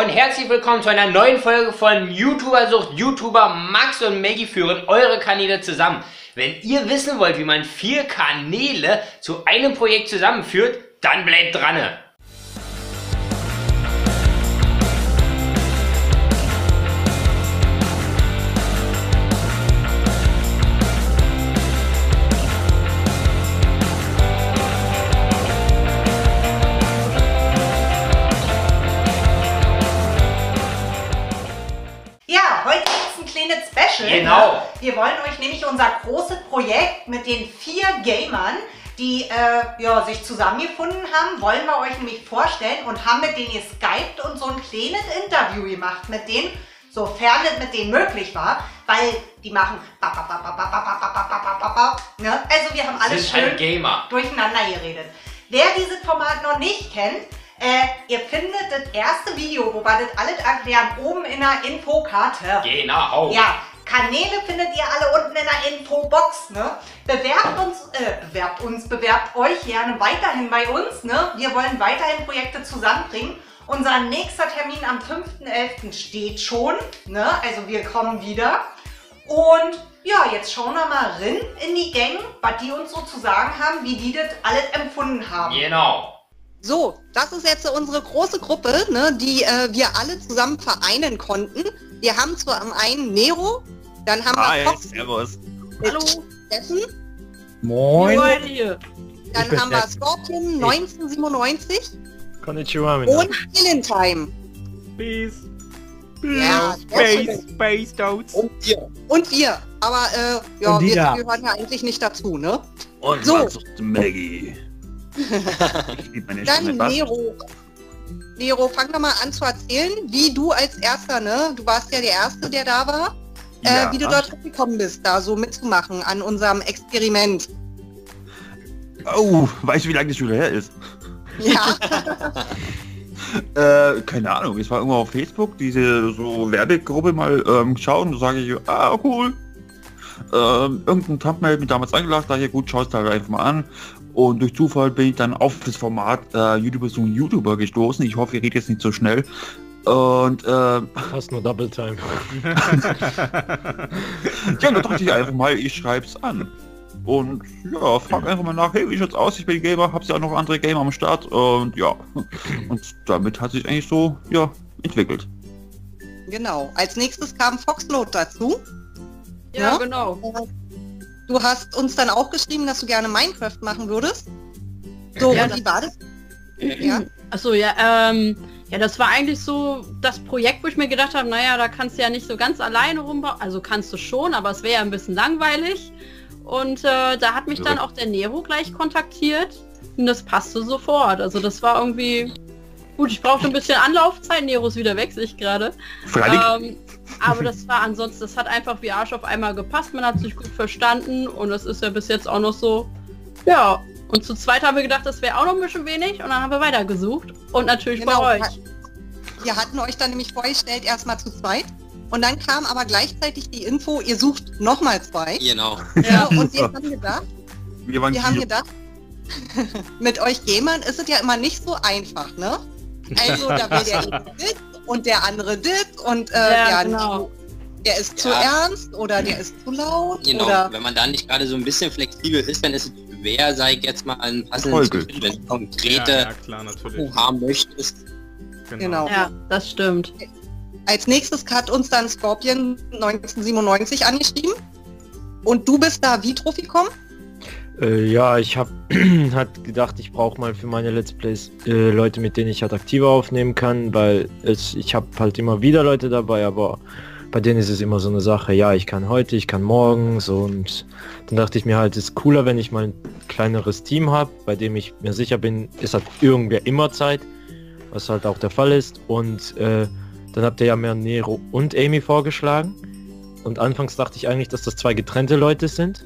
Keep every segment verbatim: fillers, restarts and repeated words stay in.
und herzlich willkommen zu einer neuen Folge von YouTuber sucht YouTuber. Max und Maggie führen eure Kanäle zusammen. Wenn ihr wissen wollt, wie man vier Kanäle zu einem Projekt zusammenführt, dann bleibt dran. Special. Genau. Wir wollen euch nämlich unser großes Projekt mit den vier Gamern, die äh, ja, sich zusammengefunden haben, wollen wir euch nämlich vorstellen und haben mit denen geskypt und so ein kleines Interview gemacht mit denen, sofern es mit denen möglich war, weil die machen ne? Also wir haben alles schön Gamer durcheinander geredet. Wer dieses Format noch nicht kennt, Äh, ihr findet das erste Video, wo wir das alles erklären, oben in der Infokarte. Genau. Ja, Kanäle findet ihr alle unten in der Infobox, ne? Bewerbt uns, äh, bewerbt uns, bewerbt euch gerne weiterhin bei uns, ne? Wir wollen weiterhin Projekte zusammenbringen. Unser nächster Termin am fünften elften steht schon, ne? Also wir kommen wieder. Und ja, jetzt schauen wir mal rein in die Gang, was die uns so zu sagen haben, wie die das alles empfunden haben. Genau. So, das ist jetzt unsere große Gruppe, ne, die äh, wir alle zusammen vereinen konnten. Wir haben zwar am einen Nero, dann haben Hi, wir Fox. Servus. Hallo. Steffen. Moin. Dann ich haben wir Scorpion neunzehnhundertsiebenundneunzig. Konnichiwa. Und Killing Time. Peace. Ja, Space, Space Dogs. Und wir. Und wir. Aber äh, ja, wir da. gehören ja eigentlich nicht dazu, ne? Und so. Maggie. Dann Nero. Nero, fang doch mal an zu erzählen, wie du als Erster, ne? Du warst ja der Erste, der da war, ja, äh, wie du dort gekommen bist, da so mitzumachen an unserem Experiment. Oh, weißt du, wie lange die Schule her ist? Ja. äh, keine Ahnung, ich war irgendwo auf Facebook, diese so Werbegruppe mal ähm, schauen, da sage ich, ah, cool. Ähm, irgendein Thumbnail hat mich damals angelacht, da ich, gut, schaust halt einfach mal an. Und durch Zufall bin ich dann auf das Format äh, YouTuber suchen YouTuber gestoßen. Ich hoffe, ihr redet jetzt nicht so schnell. Und äh... fast nur Double Time. Ja, da dachte ich einfach mal, ich schreib's an. Und ja, frag einfach mal nach, hey, wie schaut's aus? Ich bin Gamer, hab's ja auch noch andere Gamer am Start. Und ja, und damit hat sich eigentlich so, ja, entwickelt. Genau. Als nächstes kam Foxload dazu. Ja, ja? Genau. Du hast uns dann auch geschrieben, dass du gerne Minecraft machen würdest. So, ja, und wie war das? Ja. Achso, ja, ähm, ja, das war eigentlich so das Projekt, wo ich mir gedacht habe, naja, da kannst du ja nicht so ganz alleine rumbauen. Also kannst du schon, aber es wäre ja ein bisschen langweilig. Und äh, da hat mich ja. dann auch der Nero gleich kontaktiert und das passte sofort. Also das war irgendwie... Gut, ich brauchte ein bisschen Anlaufzeit, Nero ist wieder weg, sehe ich gerade. Ähm, aber das war ansonsten, das hat einfach wie Arsch auf einmal gepasst, man hat sich gut verstanden und das ist ja bis jetzt auch noch so. Ja, und zu zweit haben wir gedacht, das wäre auch noch ein bisschen wenig und dann haben wir weitergesucht und natürlich genau, bei euch. Wir hatten euch dann nämlich vorgestellt, erstmal zu zweit und dann kam aber gleichzeitig die Info, ihr sucht nochmal zwei. Genau. Ja, und wir haben gedacht, wir, wir haben gedacht, mit euch Gamern ist es ja immer nicht so einfach, ne? Also da will der dit und der andere dit und äh, ja, ja, genau. der ist zu ja. ernst oder der ist zu laut. Genau, oder wenn man da nicht gerade so ein bisschen flexibel ist, dann ist es schwer, sei jetzt mal ein passendes Gefühl, wenn du konkrete ja, ja, klar, haben möchtest. Genau. genau. Ja, das stimmt. Als nächstes hat uns dann Scorpion neunzehnhundertsiebenundneunzig angeschrieben und du bist da wie drauf gekommen? Äh, ja, ich habe halt gedacht, ich brauche mal für meine Let's Plays äh, Leute, mit denen ich halt aktiver aufnehmen kann, weil es, ich habe halt immer wieder Leute dabei, aber bei denen ist es immer so eine Sache, ja, ich kann heute, ich kann morgen, so, und dann dachte ich mir halt, ist cooler, wenn ich mal ein kleineres Team habe, bei dem ich mir sicher bin, es hat irgendwer immer Zeit, was halt auch der Fall ist, und äh, dann habt ihr ja mehr Nero und Amy vorgeschlagen und anfangs dachte ich eigentlich, dass das zwei getrennte Leute sind.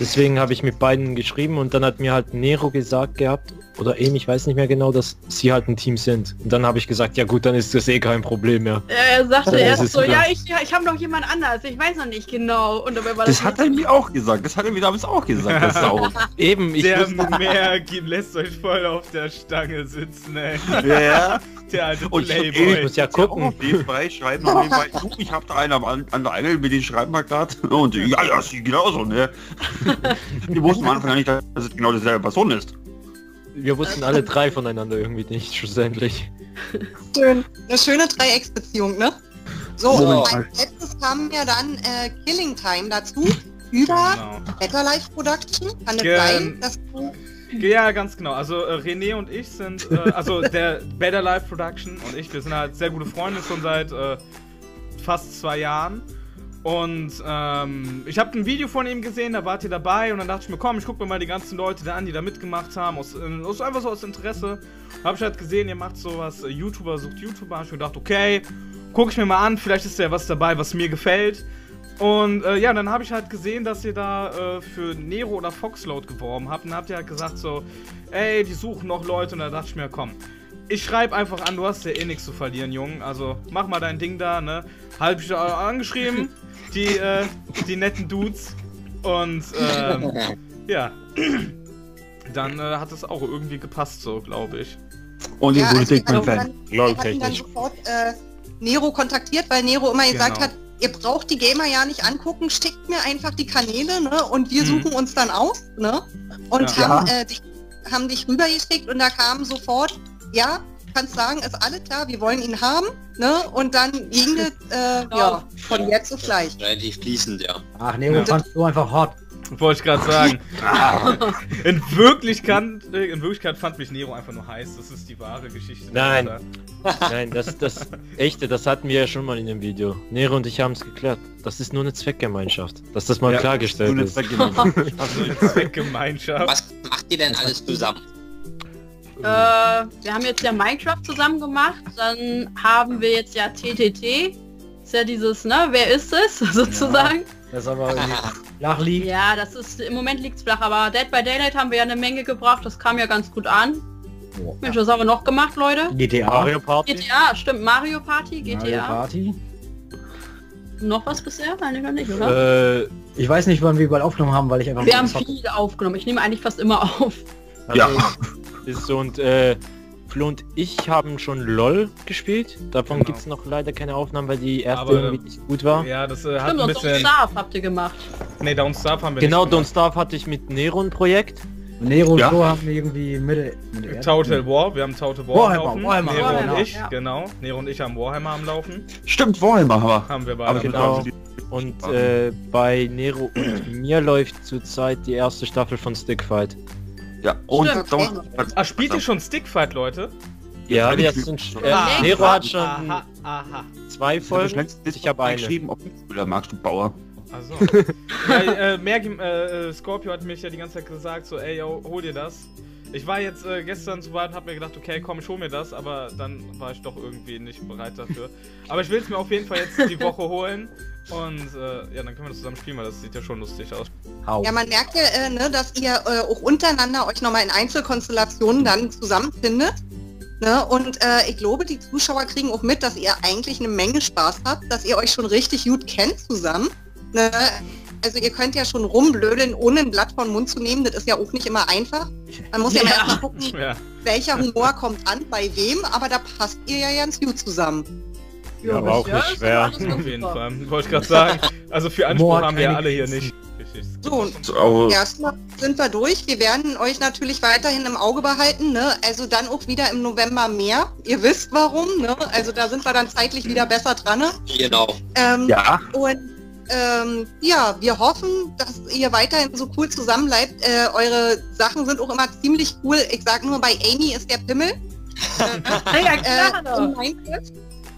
Deswegen habe ich mit beiden geschrieben und dann hat mir halt Nero gesagt gehabt, oder Amy, ich weiß nicht mehr genau, dass sie halt ein Team sind. Und dann habe ich gesagt, ja gut, dann ist das eh kein Problem mehr. Er sagte dann erst so, ja, ich, ich habe noch jemand anders, ich weiß noch nicht genau. Und dabei war das, das hat er mir auch gesagt, das hat er mir damals auch gesagt, das auch. Eben, ich der Merkin lässt euch voll auf der Stange sitzen, ey. Ja. Der alte und Playboy. Ich muss ja gucken. Schreiben ich habe da einen am, an der Angel mit dem Schreibmarkt und ja, das sieht genauso, ne? Wir wussten am Anfang nicht, dass es genau dieselbe Person ist. Wir wussten alle drei voneinander irgendwie nicht, schlussendlich. Schön. Eine schöne Dreiecksbeziehung, ne? So, oh. Und als letztes kam ja dann äh, Killing Time dazu, über genau. Better Life Production. Kann es sein, dass du... Ja, ganz genau. Also äh, René und ich sind, äh, also der Better Life Production und ich, wir sind halt sehr gute Freunde schon seit äh, fast zwei Jahren. Und ähm, ich habe ein Video von ihm gesehen, da wart ihr dabei und dann dachte ich mir, komm, ich guck mir mal die ganzen Leute da an, die da mitgemacht haben, aus, aus einfach so aus Interesse. Habe ich halt gesehen, ihr macht sowas, äh, YouTuber sucht YouTuber, hab ich mir gedacht, okay, guck ich mir mal an, vielleicht ist ja was dabei, was mir gefällt. Und äh, ja, dann habe ich halt gesehen, dass ihr da äh, für Nero oder Foxload geworben habt. Und habt ihr halt gesagt so, ey, die suchen noch Leute. Und da dachte ich mir, komm, ich schreibe einfach an, du hast ja eh nichts zu verlieren, Junge. Also mach mal dein Ding da, ne. Halb ich da angeschrieben, die, äh, die netten Dudes. Und ähm, ja, dann äh, hat es auch irgendwie gepasst so, glaube ich. Und die Politikmann-Fan, glaube ich. Wir hatten dann sofort äh, Nero kontaktiert, weil Nero immer gesagt genau. hat, ihr braucht die Gamer ja nicht angucken, schickt mir einfach die Kanäle, ne? Und wir suchen mhm. uns dann aus, ne? Und ja, haben, ja. Äh, dich, haben dich rübergeschickt und da kam sofort, ja, kannst sagen, ist alles klar, wir wollen ihn haben, ne? Und dann ging es äh, genau. ja, von jetzt auf gleich. Relativ fließend, ja. Ach nee, ja. fandst du einfach hot. Wollte ich gerade sagen. in, Wirklichkeit, in Wirklichkeit fand mich Nero einfach nur heiß. Das ist die wahre Geschichte. Nein, nein, das das echte, das hatten wir ja schon mal in dem Video. Nero und ich haben es geklärt. Das ist nur eine Zweckgemeinschaft. Dass das mal ja, klargestellt nur eine ist. Zweckgemeinschaft. Also eine Zweckgemeinschaft. Was macht ihr denn alles zusammen? Äh, wir haben jetzt ja Minecraft zusammen gemacht. Dann haben wir jetzt ja T T T. Ist ja dieses, ne, wer ist es, sozusagen. Ja. Das aber flach liegt. Ja, das ist, im Moment liegt es flach, aber Dead by Daylight haben wir ja eine Menge gebracht, das kam ja ganz gut an. Oh, Mensch, was haben wir noch gemacht, Leute? G T A. Mario Party. G T A, stimmt, Mario Party, G T A. Mario Party. Noch was bisher? Nein, noch nicht, oder? Äh, ich weiß nicht, wann wir überall aufgenommen haben, weil ich einfach... Wir haben viel aufgenommen, ich nehme eigentlich fast immer auf. Also, ja. Ist so und, äh... Flo und ich haben schon LOL gespielt. Davon genau. gibt es noch leider keine Aufnahmen, weil die erste aber, irgendwie nicht gut war. Ja, das äh, hat stimmt, ein bisschen... Don't Starve habt ihr gemacht. Ne, Don't Starve haben wir genau, nicht Don't Starve hatte ich mit Nero ein Projekt. Nero und ja. Flo haben wir irgendwie Mitte... Mitte Total War, wir haben Total War Warhammer, am Laufen. Warhammer, Nero Warhammer, und ich, ja. genau. Nero und ich haben Warhammer am Laufen. Stimmt, Warhammer haben, haben wir beide. Aber genau. Und äh, bei Nero und mir läuft zurzeit die erste Staffel von Stickfight. Ja, und Don't, ah, spielt ihr schon Stickfight, Leute? Ja, wir sind schon. Äh, ah, Nero hat schon aha, aha. zwei Folgen. Ich, ich habe eine. Geschrieben, ob du magst, du Bauer. Also. ja, äh, Maggie, äh, Scorpio hat mich ja die ganze Zeit gesagt, so, ey, yo, hol dir das. Ich war jetzt äh, gestern so weit und hab mir gedacht, okay, komm, ich hol mir das, aber dann war ich doch irgendwie nicht bereit dafür. Aber ich will es mir auf jeden Fall jetzt die Woche holen. Und äh, ja, dann können wir das zusammen spielen, weil das sieht ja schon lustig aus. Au. Ja, man merkt ja, äh, ne, dass ihr äh, auch untereinander euch nochmal in Einzelkonstellationen dann zusammenfindet. Ne? Und äh, ich glaube, die Zuschauer kriegen auch mit, dass ihr eigentlich eine Menge Spaß habt, dass ihr euch schon richtig gut kennt zusammen. Ne? Also ihr könnt ja schon rumblödeln, ohne ein Blatt vom Mund zu nehmen, das ist ja auch nicht immer einfach. Man muss ja, ja. erstmal gucken, ja. welcher Humor kommt an, bei wem, aber da passt ihr ja ganz gut zusammen. Ja, aber auch nicht schwer. Auf jeden Fall, wollte ich gerade sagen. Also für Anspruch Mord haben wir ja alle hier nicht. So, so. Erstmal sind wir durch. Wir werden euch natürlich weiterhin im Auge behalten, ne? Also dann auch wieder im November mehr. Ihr wisst warum, ne? Also da sind wir dann zeitlich wieder besser dran, ne? Genau. Ähm, ja. Und ähm, ja, wir hoffen, dass ihr weiterhin so cool zusammen bleibt. Äh, eure Sachen sind auch immer ziemlich cool. Ich sag nur, bei Amy ist der Pimmel. äh, ja, klar. Äh, in Minecraft.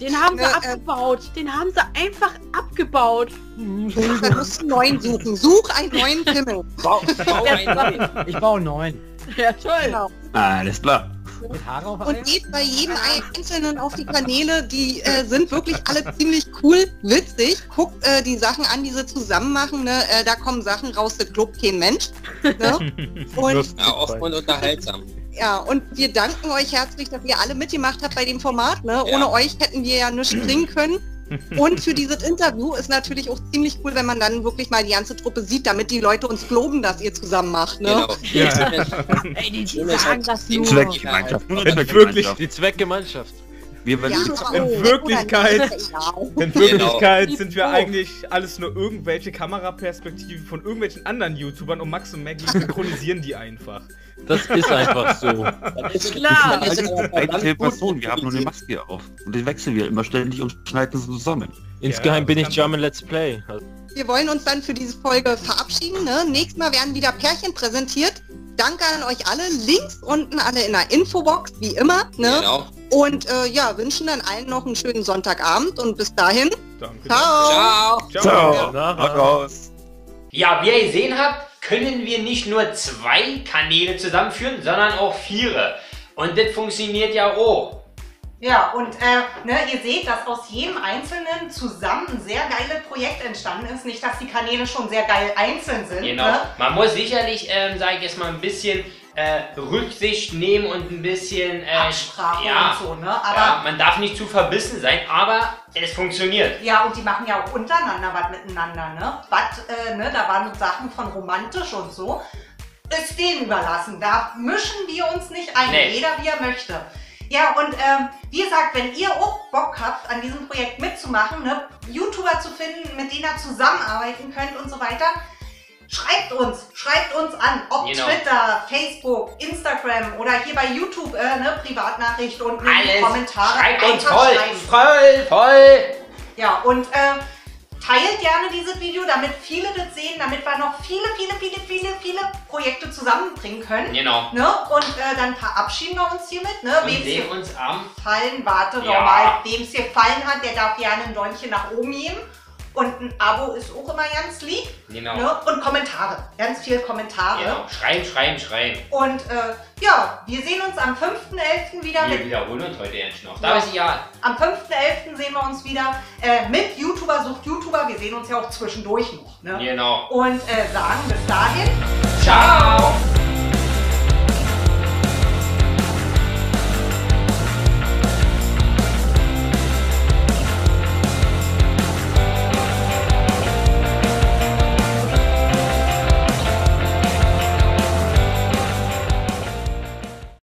Den haben sie äh, abgebaut. Äh, Den haben sie einfach abgebaut. Dann musst du einen neuen suchen. Such einen neuen Pimmel. Bau, bau einen. Ich baue einen neuen. Ja, toll. Genau. Alles klar. Mit Haare auf und geht bei jedem Einzelnen auf die Kanäle. Die äh, sind wirklich alle ziemlich cool, witzig. Guckt äh, die Sachen an, die sie zusammen machen. Ne? Äh, da kommen Sachen raus, das glaubt kein Mensch. Ne? Und ja, oft und unterhaltsam. Ja, und wir danken euch herzlich, dass ihr alle mitgemacht habt bei dem Format. Ne? Ja. Ohne euch hätten wir ja nichts bringen können. Und für dieses Interview ist natürlich auch ziemlich cool, wenn man dann wirklich mal die ganze Truppe sieht, damit die Leute uns loben, dass ihr zusammen macht. Ne? Genau. Ja. Ey, die, die sagen das nur. Zweckgemeinschaft. Wirklich die Zweckgemeinschaft. Wir ja, in Wirklichkeit, in Wirklichkeit genau. sind wir eigentlich alles nur irgendwelche Kameraperspektiven von irgendwelchen anderen YouTubern und Max und Maggie synchronisieren die einfach. Das ist einfach so. Das ist klar. Das ist eine Person, wir haben nur eine Maske auf. Und den wechseln wir immer ständig und schneiden sie zusammen. Insgeheim ja, bin ich German Let's Play. Wir wollen uns dann für diese Folge verabschieden. Ne? Nächstes Mal werden wieder Pärchen präsentiert. Danke an euch alle. Links unten alle in der Infobox, wie immer. Ne? Genau. Und äh, ja, wünschen dann allen noch einen schönen Sonntagabend und bis dahin. Danke. Ciao. Ciao. Ciao. Ciao. Ja, wie ihr gesehen habt, können wir nicht nur zwei Kanäle zusammenführen, sondern auch vier. Und das funktioniert ja auch. Ja, und äh, ne, ihr seht, dass aus jedem Einzelnen zusammen ein sehr geiles Projekt entstanden ist. Nicht, dass die Kanäle schon sehr geil einzeln sind. Genau. Ne? Man muss sicherlich, ähm, sage ich jetzt mal, ein bisschen äh, Rücksicht nehmen und ein bisschen... Äh, Absprache ja, und so, ne? Aber ja, man darf nicht zu verbissen sein, aber es funktioniert. Ja, und die machen ja auch untereinander was miteinander, ne? Was, äh, ne? Da waren Sachen von romantisch und so. Ist denen überlassen. Da mischen wir uns nicht ein. Nee. Jeder, wie er möchte. Ja, und ähm, wie gesagt, wenn ihr auch Bock habt, an diesem Projekt mitzumachen, ne, YouTuber zu finden, mit denen ihr zusammenarbeiten könnt und so weiter, schreibt uns, schreibt uns an, ob genau. Twitter, Facebook, Instagram oder hier bei YouTube, äh, ne, Privatnachricht unten in die Kommentare. Schreibt uns voll, voll, voll. Ja, und äh, teilt gerne dieses Video, damit viele das sehen, damit wir noch viele, viele, viele, viele, viele Projekte zusammenbringen können. Genau. Ne? Und äh, dann verabschieden wir uns hiermit. Ne? Wem es uns am Fallen, warte ja. nochmal. Wem es gefallen hat, der darf gerne ein Däumchen nach oben geben. Und ein Abo ist auch immer ganz lieb. Genau. Ne? Und Kommentare. Ganz viele Kommentare. Genau. Schreiben, schreiben, schreiben. Und äh, ja, wir sehen uns am fünften elften wieder. Wir mit wiederholen uns heute endlich noch. Da ja. ist ja. Am fünften elften sehen wir uns wieder äh, mit YouTuber sucht YouTuber. Wir sehen uns ja auch zwischendurch noch. Ne? Genau. Und äh, sagen bis dahin. Ciao.